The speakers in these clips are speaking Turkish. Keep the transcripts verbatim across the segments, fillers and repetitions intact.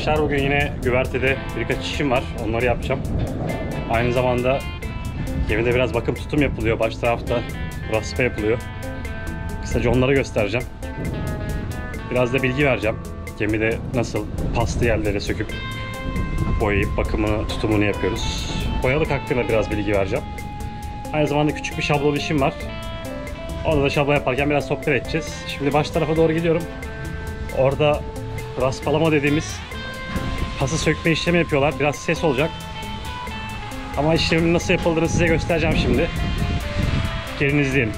arkadaşlar, bugün yine güvertede birkaç işim var, onları yapacağım. Aynı zamanda gemide biraz bakım tutum yapılıyor, baş tarafta raspa yapılıyor. Kısaca onları göstereceğim. Biraz da bilgi vereceğim. Gemide nasıl paslı yerlere söküp boyayıp bakımını, tutumunu yapıyoruz. Boyalık hakkında biraz bilgi vereceğim. Aynı zamanda küçük bir şablon işim var. Orada da şablon yaparken biraz sohbet edeceğiz. Şimdi baş tarafa doğru gidiyorum. Orada raspalama dediğimiz pası sökme işlemi yapıyorlar. Biraz ses olacak. Ama işlemin nasıl yapıldığını size göstereceğim şimdi. Gelin izleyelim.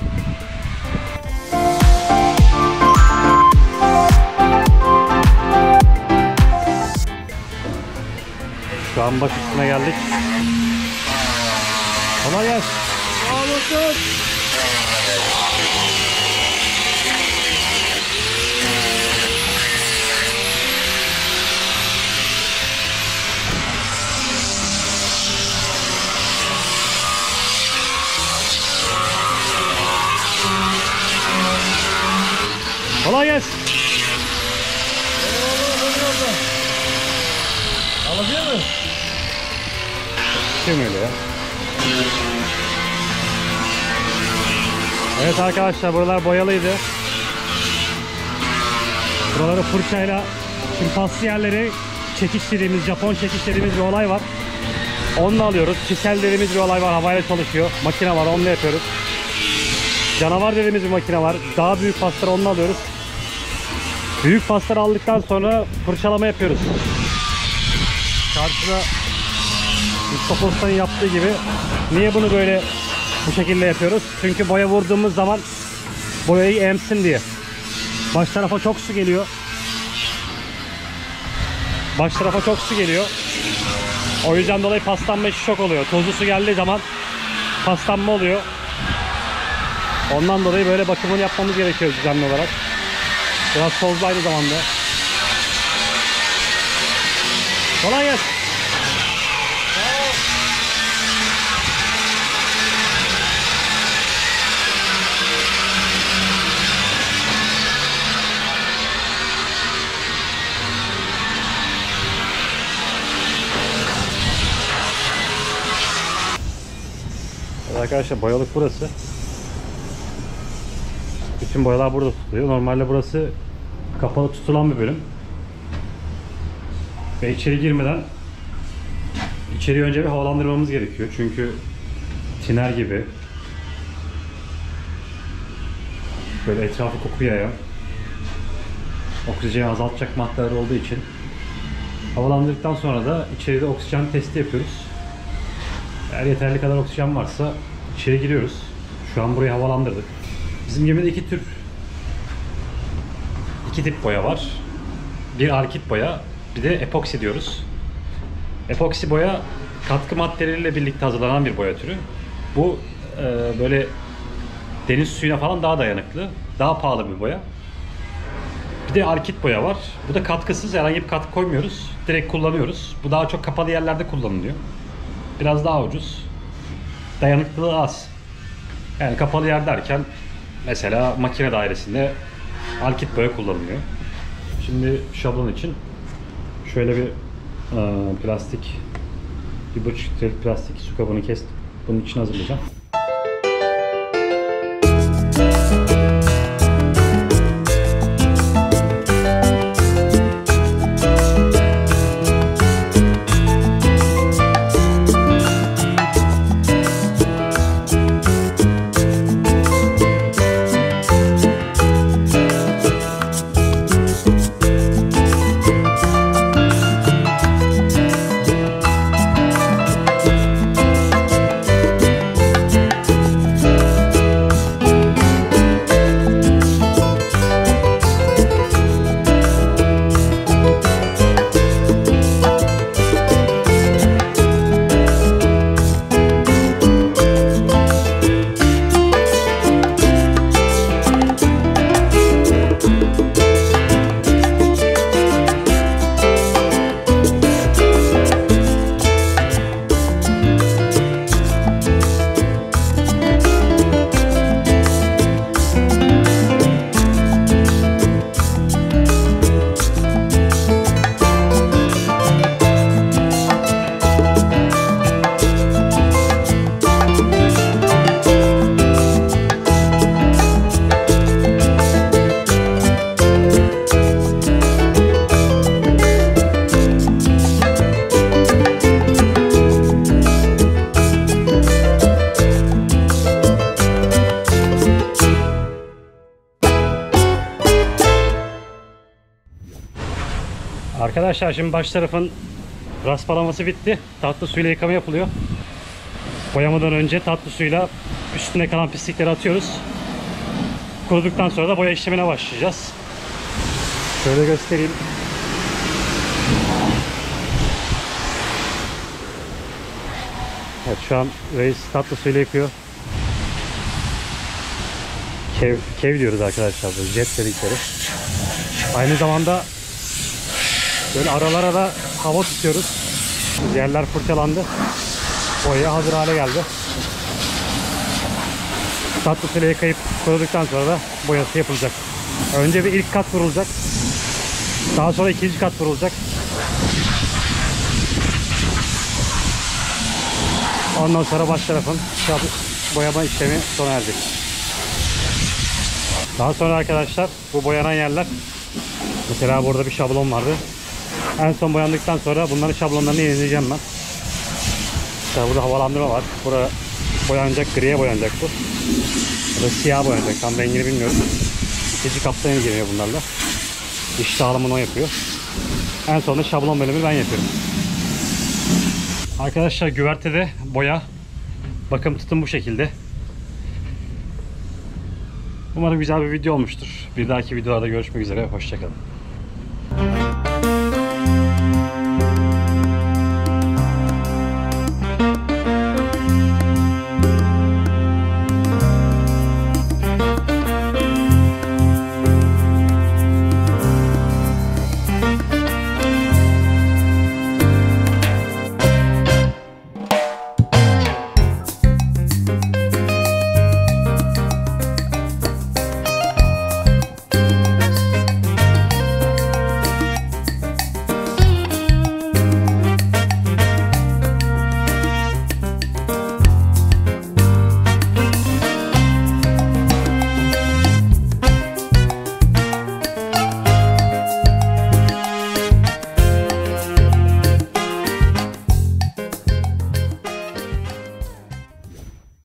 Şu an baş üstüne geldik. Kolay gelsin. Sağ olasın. Kolay gelsin. Alabiliyor musun? Kim öyle ya? Evet arkadaşlar, buralar boyalıydı. Buraları fırçayla, şimdi paslı yerleri çekiş dediğimiz, Japon çekiş dediğimiz bir olay var. Onunla alıyoruz. Çisel dediğimiz bir olay var, havayla çalışıyor. Makine var, onunla yapıyoruz. Canavar dediğimiz bir makine var. Daha büyük pasları onunla alıyoruz. Büyük pasları aldıktan sonra fırçalama yapıyoruz. Karşıda Mustafa Usta'nın yaptığı gibi. Niye bunu böyle bu şekilde yapıyoruz? Çünkü boya vurduğumuz zaman boyayı emsin diye. Baş tarafa çok su geliyor. Baş tarafa çok su geliyor. O yüzden dolayı paslanma işi çok oluyor. Tozlu su geldiği zaman paslanma oluyor. Ondan dolayı böyle bakımını yapmamız gerekiyor düzenli olarak. Biraz tozlu aynı zamanda. Kolay gelsin. Evet arkadaşlar, boyalık burası. Bütün boyalar burada tutuluyor. Normalde burası kapalı tutulan bir bölüm. Ve içeri girmeden içeriye önce bir havalandırmamız gerekiyor. Çünkü tiner gibi böyle etrafı koku yayan, oksijeni azaltacak maddeler olduğu için havalandırdıktan sonra da içeride oksijen testi yapıyoruz. Eğer yeterli kadar oksijen varsa içeri giriyoruz. Şu an burayı havalandırdık. Bizim gemide iki tür, iki tip boya var. Bir arkit boya, bir de epoksi diyoruz. Epoksi boya katkı maddeleriyle birlikte hazırlanan bir boya türü. Bu e, böyle deniz suyuna falan daha dayanıklı, daha pahalı bir boya. Bir de arkit boya var. Bu da katkısız, herhangi bir katkı koymuyoruz. Direkt kullanıyoruz. Bu daha çok kapalı yerlerde kullanılıyor. Biraz daha ucuz. Dayanıklılığı az. Yani kapalı yer derken mesela makine dairesinde alkit boya kullanılıyor. Şimdi şablon için şöyle bir e, plastik, bir buçuk litrelik plastik su kabını kestim. Bunun için hazırlayacağım. Arkadaşlar şimdi baş tarafın raspalaması bitti. Tatlı suyla yıkama yapılıyor. Boyamadan önce tatlı suyla üstüne kalan pislikleri atıyoruz. Kuruduktan sonra da boya işlemine başlayacağız. Şöyle göstereyim. Evet, şu an reis tatlı suyla yıkıyor. Kev, kev diyoruz arkadaşlar, bu jet dedikleri. Aynı zamanda böyle aralara da hava tutuyoruz. Yerler fırçalandı. Boya hazır hale geldi. Tatlı suyla yıkayıp kuruduktan sonra da boyası yapılacak. Önce bir ilk kat vurulacak. Daha sonra ikinci kat vurulacak. Ondan sonra baş tarafın boyama işlemi sona erdi. Daha sonra arkadaşlar bu boyanan yerler, mesela burada bir şablon vardı. En son boyandıktan sonra bunların şablonlarını yenileyeceğim ben. İşte burada havalandırma var. Burada boyanacak, griye boyanacak bu. Burada siyah boyanacak. Tam rengini bilmiyorum. İkinci kapta yenileniyor bunlarla. İş dağılımını o yapıyor. En sonunda şablon bölümü ben yapıyorum. Arkadaşlar güvertede boya, bakım tutum bu şekilde. Umarım güzel bir video olmuştur. Bir dahaki videolarda görüşmek üzere. Hoşça kalın.